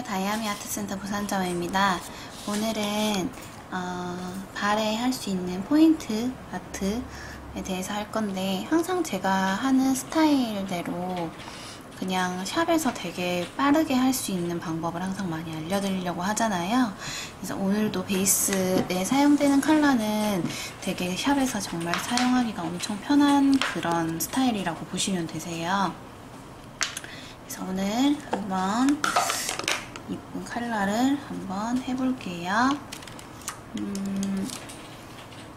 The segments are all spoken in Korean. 안녕하세요. 다이아미 아트센터 부산점입니다. 오늘은 발에 할 수 있는 포인트 아트에 대해서 할 건데, 항상 제가 하는 스타일대로 그냥 샵에서 되게 빠르게 할 수 있는 방법을 항상 많이 알려드리려고 하잖아요. 그래서 오늘도 베이스에 사용되는 컬러는 되게 샵에서 정말 사용하기가 엄청 편한 그런 스타일이라고 보시면 되세요. 그래서 오늘 한번 이쁜 컬러를 한번 해볼게요.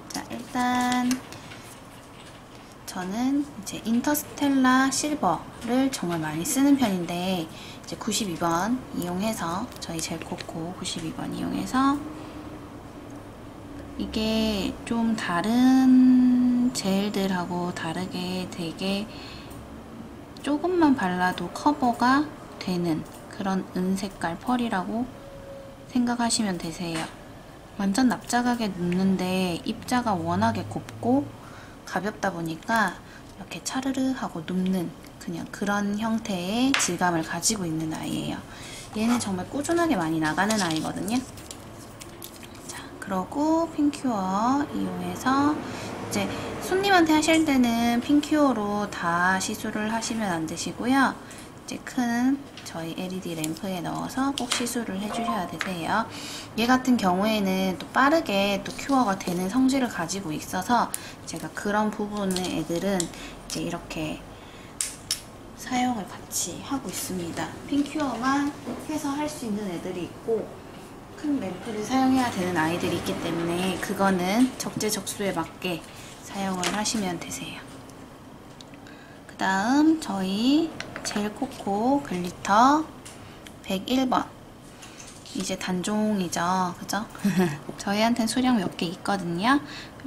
자, 일단 저는 이제 인터스텔라 실버를 정말 많이 쓰는 편인데, 이제 92번 이용해서, 저희 젤 코코 92번 이용해서, 이게 좀 다른 젤들하고 다르게 되게 조금만 발라도 커버가 되는 그런 은색깔 펄이라고 생각하시면 되세요. 완전 납작하게 눕는데 입자가 워낙에 곱고 가볍다 보니까 이렇게 차르르 하고 눕는 그냥 그런 형태의 질감을 가지고 있는 아이예요. 얘는 정말 꾸준하게 많이 나가는 아이거든요. 자, 그러고 핑큐어 이용해서, 이제 손님한테 하실 때는 핑큐어로 다 시술을 하시면 안 되시고요. 이제 큰 저희 LED 램프에 넣어서 꼭 시술을 해주셔야 되세요. 얘 같은 경우에는 또 빠르게 또 큐어가 되는 성질을 가지고 있어서, 제가 그런 부분의 애들은 이제 이렇게 사용을 같이 하고 있습니다. 핑큐어만 해서 할 수 있는 애들이 있고, 큰 램프를 사용해야 되는 아이들이 있기 때문에 그거는 적재적소에 맞게 사용을 하시면 되세요. 그 다음 저희 젤 코코 글리터 101번, 이제 단종이죠, 그죠? 저희한테 수량 몇 개 있거든요.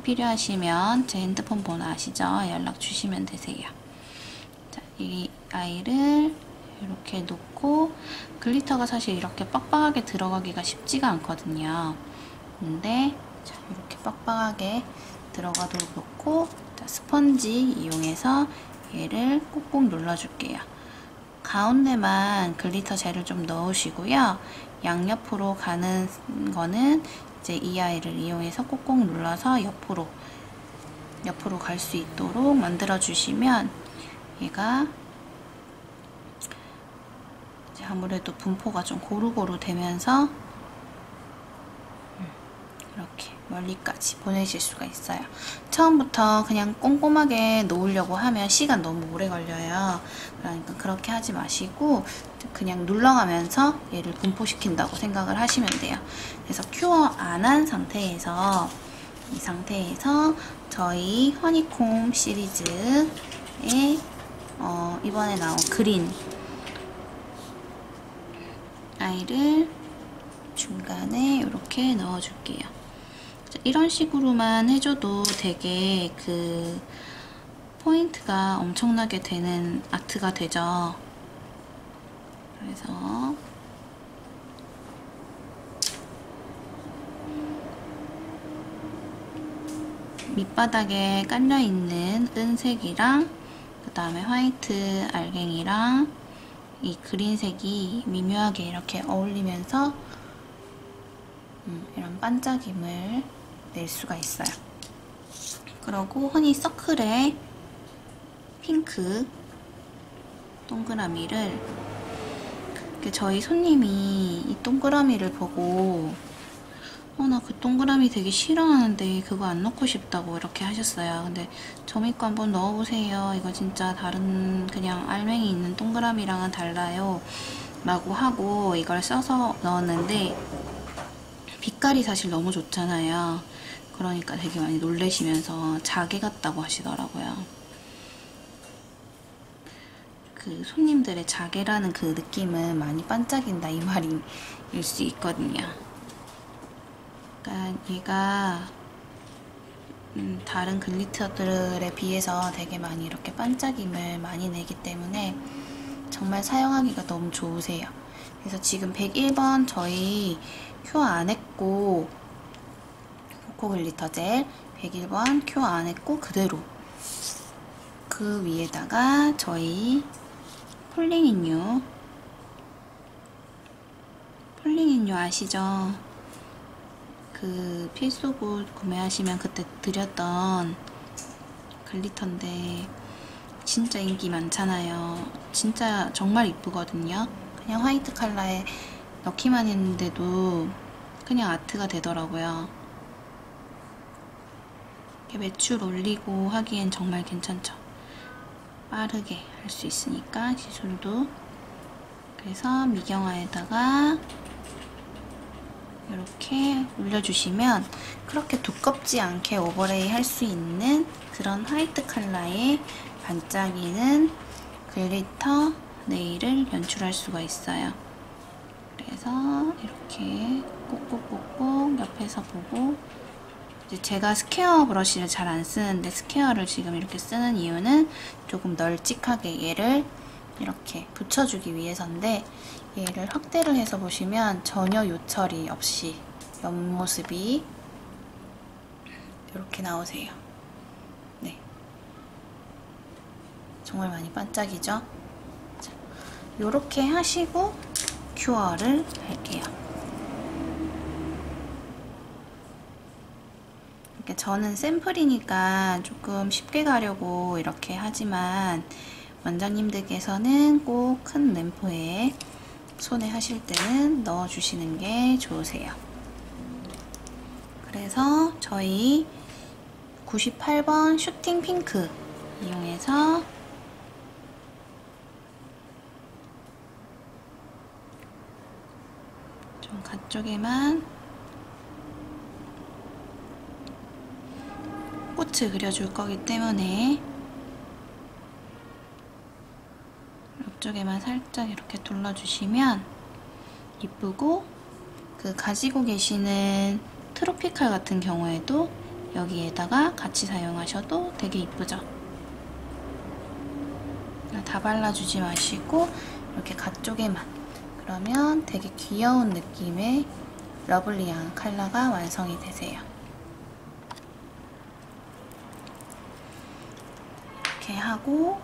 필요하시면 제 핸드폰 번호 아시죠? 연락 주시면 되세요. 자, 이 아이를 이렇게 놓고, 글리터가 사실 이렇게 빡빡하게 들어가기가 쉽지가 않거든요. 근데 자, 이렇게 빡빡하게 들어가도록 놓고, 자, 스펀지 이용해서 얘를 꾹꾹 눌러줄게요. 가운데만 글리터 젤을 좀 넣으시고요. 양옆으로 가는 거는 이제 이 아이를 이용해서 꾹꾹 눌러서 옆으로 갈 수 있도록 만들어 주시면, 얘가 이제 아무래도 분포가 좀 고루고루 되면서 이렇게 멀리까지 보내실 수가 있어요. 처음부터 그냥 꼼꼼하게 놓으려고 하면 시간 너무 오래 걸려요. 그러니까 그렇게 하지 마시고 그냥 눌러가면서 얘를 분포시킨다고 생각을 하시면 돼요. 그래서 큐어 안 한 상태에서, 이 상태에서 저희 허니콤 시리즈의 이번에 나온 그린 아이를 중간에 이렇게 넣어줄게요. 이런 식으로만 해줘도 되게 그 포인트가 엄청나게 되는 아트가 되죠. 그래서 밑바닥에 깔려있는 은색이랑 그 다음에 화이트 알갱이랑 이 그린색이 미묘하게 이렇게 어울리면서 이런 반짝임을 낼 수가 있어요. 그리고 허니 서클의 핑크 동그라미를, 저희 손님이 이 동그라미를 보고 나 그 동그라미 되게 싫어하는데 그거 안 넣고 싶다고 이렇게 하셨어요. 근데 저 믿고 한번 넣어보세요. 이거 진짜 다른 그냥 알맹이 있는 동그라미랑은 달라요 라고 하고 이걸 써서 넣었는데, 빛깔이 사실 너무 좋잖아요. 그러니까 되게 많이 놀라시면서 자개 같다고 하시더라고요. 그 손님들의 자개라는 그 느낌은 많이 반짝인다, 이 말일 수 있거든요. 그러니까 얘가 다른 글리터들에 비해서 되게 많이 이렇게 반짝임을 많이 내기 때문에 정말 사용하기가 너무 좋으세요. 그래서 지금 101번 저희 큐어 안 했고, 코코 글리터 젤 101번 큐어 안 했고, 그대로 그 위에다가 저희 폴링인유 폴링인유 아시죠? 그 필수구 구매하시면 그때 드렸던 글리터인데 진짜 인기 많잖아요. 진짜 정말 이쁘거든요. 그냥 화이트 컬러에 넣기만 했는데도 그냥 아트가 되더라고요. 이렇게 매출 올리고 하기엔 정말 괜찮죠. 빠르게 할 수 있으니까 시술도. 그래서 미경화에다가 이렇게 올려주시면 그렇게 두껍지 않게 오버레이 할 수 있는 그런 화이트 컬러의 반짝이는 글리터 네일을 연출할 수가 있어요. 그래서 이렇게 꼭꼭꼭꼭 옆에서 보고, 이제 제가 스퀘어 브러쉬를 잘 안 쓰는데 스퀘어를 지금 이렇게 쓰는 이유는 조금 널찍하게 얘를 이렇게 붙여주기 위해서인데, 얘를 확대를 해서 보시면 전혀 요철이 없이 옆모습이 이렇게 나오세요. 네, 정말 많이 반짝이죠? 자, 요렇게 하시고 큐어를 할게요. 이렇게 저는 샘플이니까 조금 쉽게 가려고 이렇게 하지만, 원장님들께서는 꼭 큰 램프에 손에 하실 때는 넣어주시는 게 좋으세요. 그래서 저희 98번 슈팅 핑크 이용해서 좀 가쪽에만 꽃을 그려줄 거기 때문에 이쪽에만 살짝 이렇게 둘러주시면 이쁘고, 그 가지고 계시는 트로피칼 같은 경우에도 여기에다가 같이 사용하셔도 되게 이쁘죠. 다 발라주지 마시고 이렇게 가쪽에만, 그러면 되게 귀여운 느낌의 러블리한 컬러가 완성이 되세요. 이렇게 하고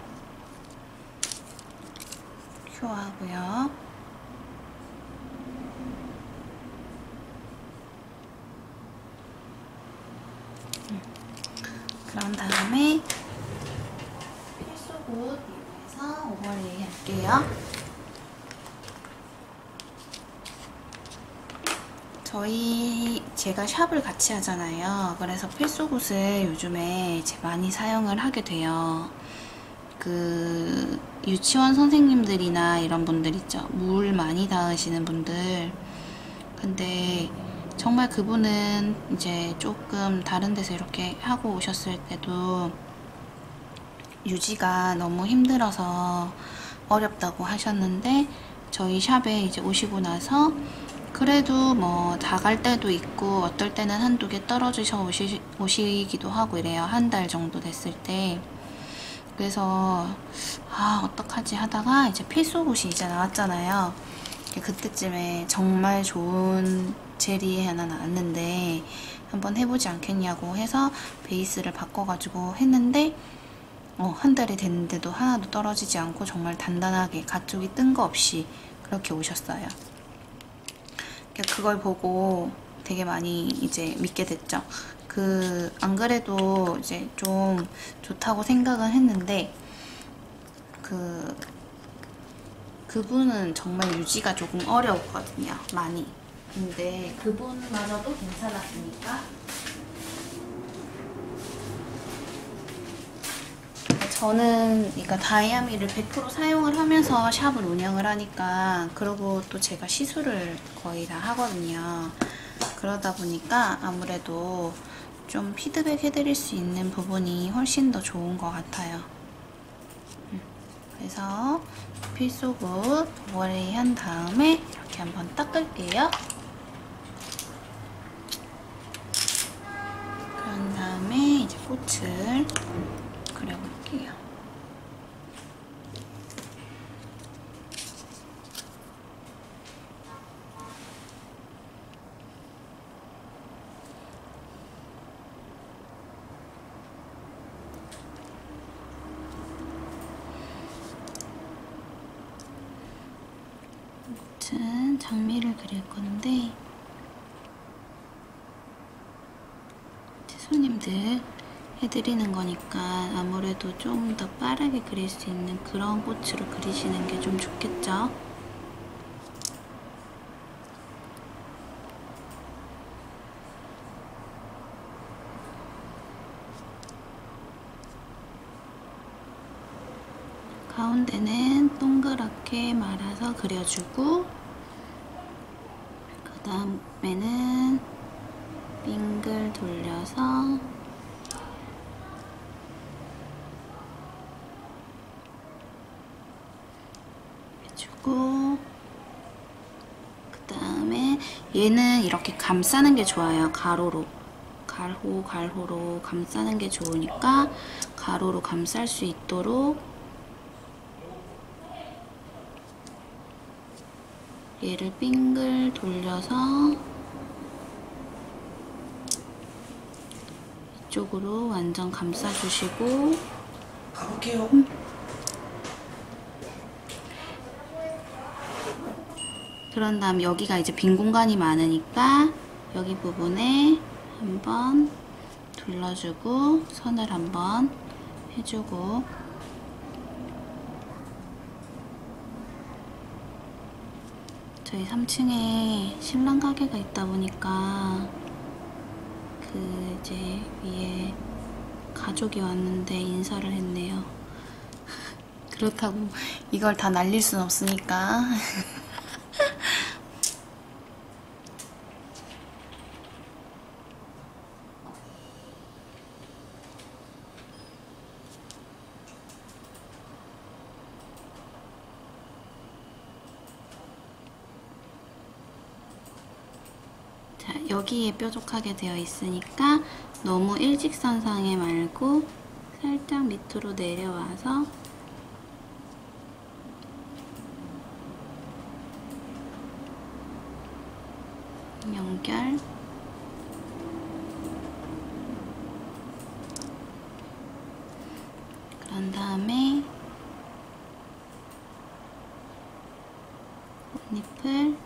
하고요. 그런 다음에 필수굿 이용해서 오버레이 할게요. 제가 샵을 같이 하잖아요. 그래서 필수굿을 요즘에 많이 사용을 하게 돼요. 그 유치원 선생님들이나 이런 분들 있죠. 물 많이 닿으시는 분들. 근데 정말 그분은 이제 조금 다른 데서 이렇게 하고 오셨을 때도 유지가 너무 힘들어서 어렵다고 하셨는데, 저희 샵에 이제 오시고 나서 그래도 뭐 다 갈 때도 있고 어떨 때는 한두 개 떨어지셔 오시기도 하고 이래요. 한 달 정도 됐을 때. 그래서 어떡하지 하다가 이제 필수굿이 이제 나왔잖아요. 그때쯤에 정말 좋은 젤이 하나 나왔는데 한번 해보지 않겠냐고 해서 베이스를 바꿔가지고 했는데, 한 달이 됐는데도 하나도 떨어지지 않고 정말 단단하게 가쪽이 뜬 거 없이 그렇게 오셨어요. 그걸 보고 되게 많이 이제 믿게 됐죠. 안 그래도 이제 좀 좋다고 생각은 했는데, 그분은 정말 유지가 조금 어려웠거든요, 많이. 근데 그분마저도 괜찮았으니까. 저는 그러니까 다이아미를 100% 사용을 하면서 샵을 운영을 하니까, 그리고 또 제가 시술을 거의 다 하거든요. 그러다 보니까 아무래도 좀 피드백 해드릴 수 있는 부분이 훨씬 더 좋은 것 같아요. 그래서 필수굿 오버레이 한 다음에 이렇게 한번 닦을게요. 그런 다음에 이제 꽃을 그려볼게요. 같은 장미를 그릴 건데, 손님들 해드리는 거니까 아무래도 좀 더 빠르게 그릴 수 있는 그런 꽃으로 그리시는 게 좀 좋겠죠? 가운데는 동그랗게 말아서 그려주고, 그 다음에는 빙글 돌려서 해주고, 그 다음에 얘는 이렇게 감싸는 게 좋아요. 가로로, 가로로 감싸는 게 좋으니까 가로로 감쌀 수 있도록 얘를 빙글 돌려서 이쪽으로 완전 감싸주시고 가볼게요. 그런 다음 여기가 이제 빈 공간이 많으니까 여기 부분에 한번 둘러주고 선을 한번 해주고, 저희 3층에 신랑 가게가 있다 보니까 그 이제 위에 가족이 왔는데 인사를 했네요. 그렇다고 이걸 다 날릴 순 없으니까. 여기에 뾰족하게 되어 있으니까 너무 일직선상에 말고 살짝 밑으로 내려와서 연결, 그런 다음에 꽃잎을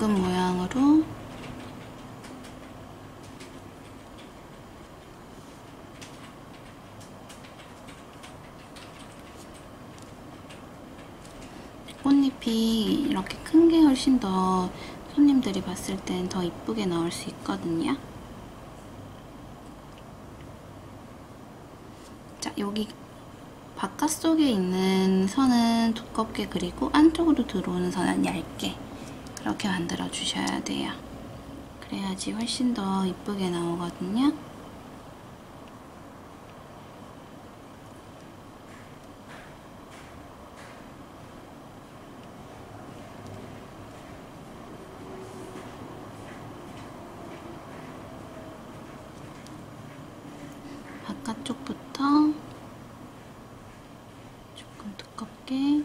둥근 모양으로 꽃잎이 이렇게 큰 게 훨씬 더 손님들이 봤을 땐 더 이쁘게 나올 수 있거든요. 자, 여기 바깥쪽에 있는 선은 두껍게 그리고 안쪽으로 들어오는 선은 얇게 이렇게 만들어 주셔야 돼요. 그래야지 훨씬 더 이쁘게 나오거든요. 바깥쪽부터 조금 두껍게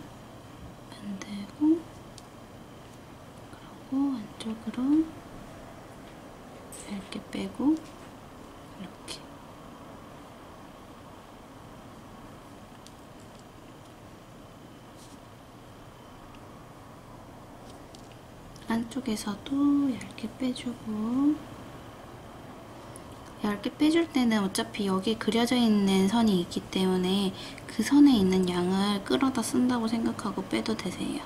만들고 안쪽으로 얇게 빼고, 이렇게 안쪽에서도 얇게 빼주고, 얇게 빼줄 때는 어차피 여기 그려져 있는 선이 있기 때문에 그 선에 있는 양을 끌어다 쓴다고 생각하고 빼도 되세요.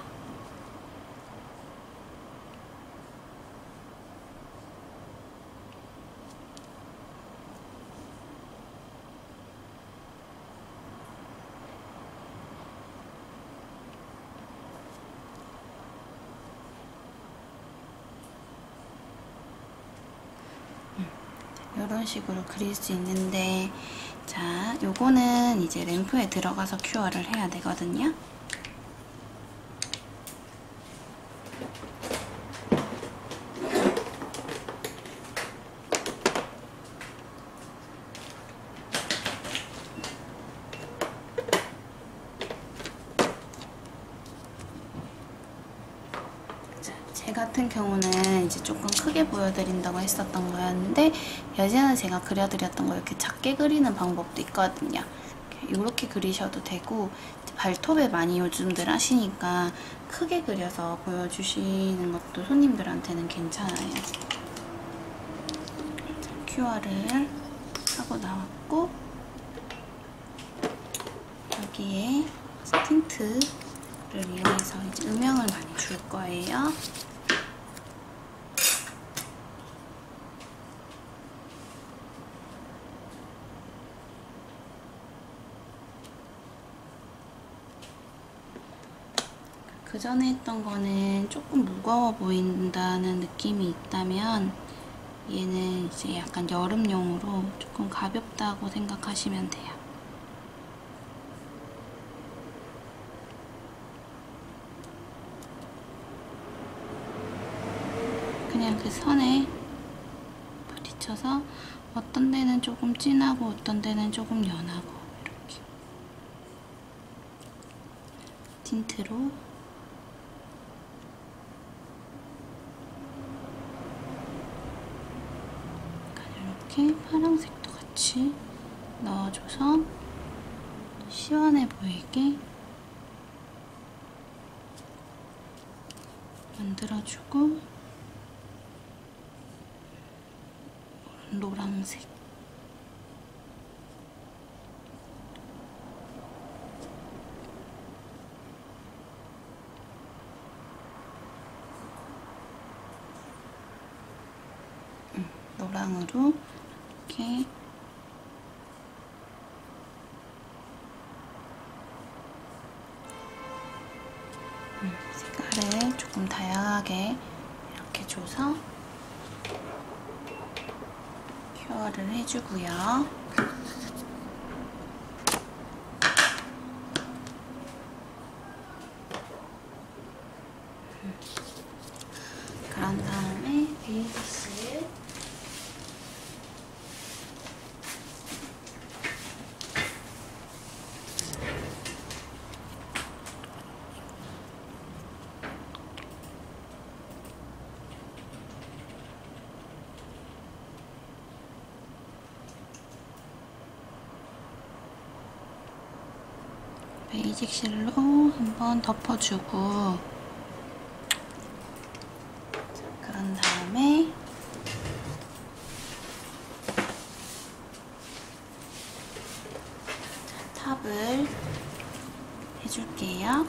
이런 식으로 그릴 수 있는데, 자, 요거는 이제 램프에 들어가서 큐어를 해야 되거든요. 제 같은 경우는 이제 조금 크게 보여드린다고 했었던 거였는데, 예전에 제가 그려드렸던 거 이렇게 작게 그리는 방법도 있거든요. 이렇게 그리셔도 되고, 발톱에 많이 요즘들 하시니까 크게 그려서 보여주시는 것도 손님들한테는 괜찮아요. 큐어를 하고 나왔고, 여기에 틴트를 이용해서 이제 음영을 많이 줄 거예요. 그 전에 했던 거는 조금 무거워 보인다는 느낌이 있다면, 얘는 이제 약간 여름용으로 조금 가볍다고 생각하시면 돼요. 그냥 그 선에 부딪혀서 어떤 데는 조금 진하고 어떤 데는 조금 연하고, 이렇게 틴트로 파란색도 같이 넣어줘서 시원해 보이게 만들어주고, 노란색 노랑으로 이렇게 색깔을 조금 다양하게 이렇게 줘서 큐어를 해주고요. 그런 다음에 베이스 베이직 실로 한번 덮어주고, 그런 다음에 탑을 해줄게요.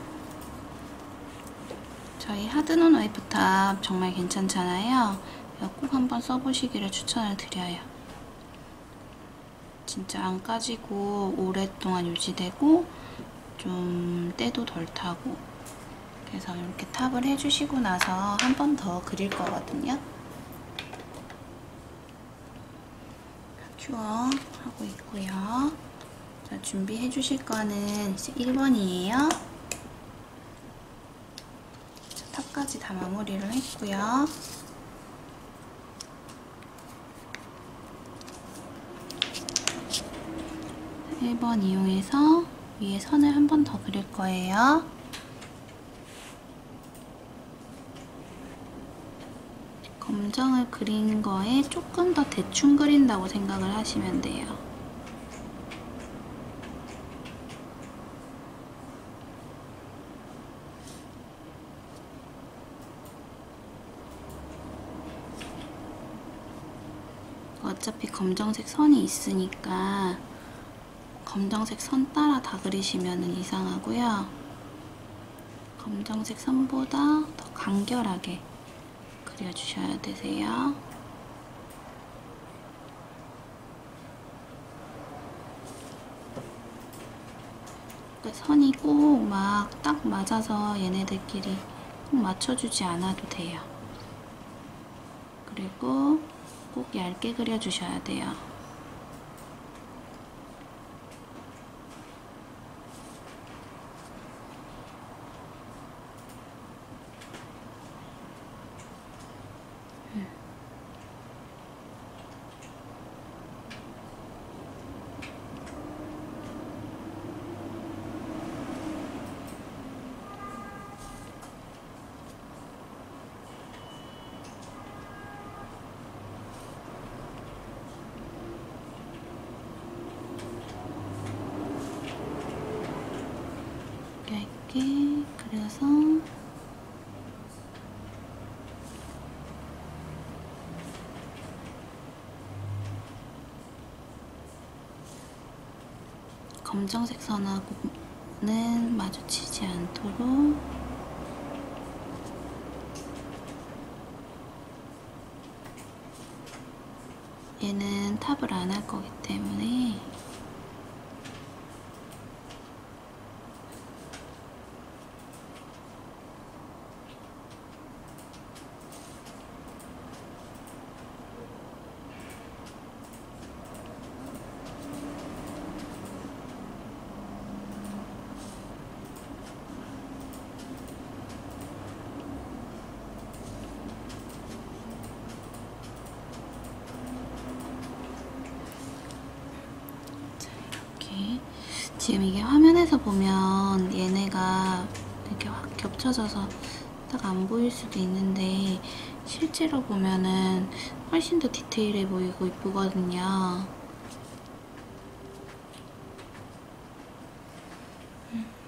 저희 하드논 웨이프탑 정말 괜찮잖아요. 꼭 한번 써보시기를 추천을 드려요. 진짜 안 까지고 오랫동안 유지되고 좀 때도 덜 타고, 그래서 이렇게 탑을 해주시고 나서 한 번 더 그릴 거거든요. 큐어 하고 있고요. 자, 준비해 주실 거는 이제 1번이에요. 자, 탑까지 다 마무리를 했고요. 자, 1번 이용해서 위에 선을 한 번 더 그릴 거예요. 검정을 그린 거에 조금 더 대충 그린다고 생각을 하시면 돼요. 어차피 검정색 선이 있으니까 검정색 선 따라 다 그리시면 이상하고요. 검정색 선보다 더 간결하게 그려주셔야 되세요. 선이 꼭 막 딱 맞아서 얘네들끼리 꼭 맞춰주지 않아도 돼요. 그리고 꼭 얇게 그려주셔야 돼요. 이렇게 그려서 검정색 선하고는 마주치지 않도록 얘는 탑을 안 할 거기 때문에 지금 이게 화면에서 보면 얘네가 이렇게 확 겹쳐져서 딱 안 보일 수도 있는데 실제로 보면은 훨씬 더 디테일해 보이고 이쁘거든요.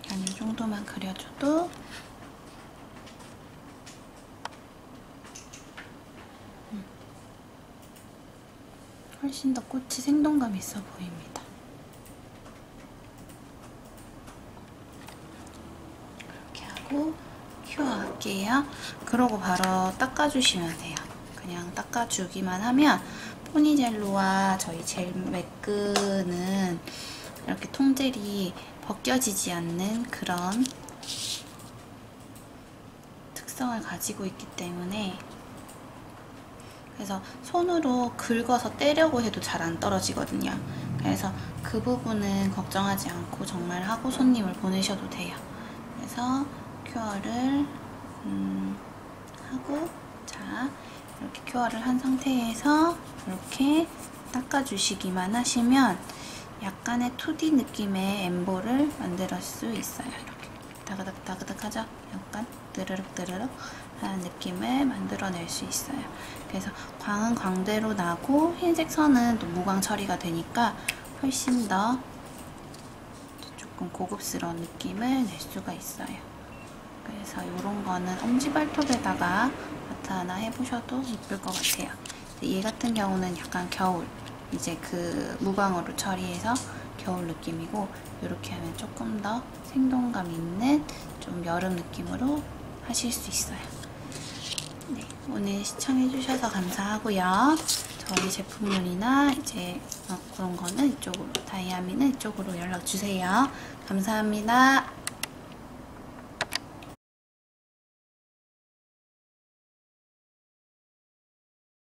난 이 정도만 그려줘도 훨씬 더 꽃이 생동감 있어 보입니다. 큐어 할게요. 그러고 바로 닦아주시면 돼요. 그냥 닦아주기만 하면 포니젤로와 저희 젤 매끈은 이렇게 통젤이 벗겨지지 않는 그런 특성을 가지고 있기 때문에 그래서 손으로 긁어서 떼려고 해도 잘 안 떨어지거든요. 그래서 그 부분은 걱정하지 않고 정말 하고 손님을 보내셔도 돼요. 그래서 큐어를 하고, 자, 이렇게 큐어를 한 상태에서 이렇게 닦아주시기만 하시면 약간의 2D 느낌의 엠보를 만들 수 있어요. 이렇게 다그닥 다그닥 하죠? 약간 드르륵 드르륵 하는 느낌을 만들어낼 수 있어요. 그래서 광은 광대로 나고 흰색 선은 또 무광 처리가 되니까 훨씬 더 조금 고급스러운 느낌을 낼 수가 있어요. 그래서 이런 거는 엄지발톱에다가 아트 하나 해보셔도 예쁠 것 같아요. 얘 같은 경우는 약간 겨울, 이제 그 무광으로 처리해서 겨울 느낌이고, 이렇게 하면 조금 더 생동감 있는 좀 여름 느낌으로 하실 수 있어요. 네, 오늘 시청해주셔서 감사하고요. 저희 제품론이나 이제 그런 거는 이쪽으로, 다이아미는 이쪽으로 연락주세요. 감사합니다.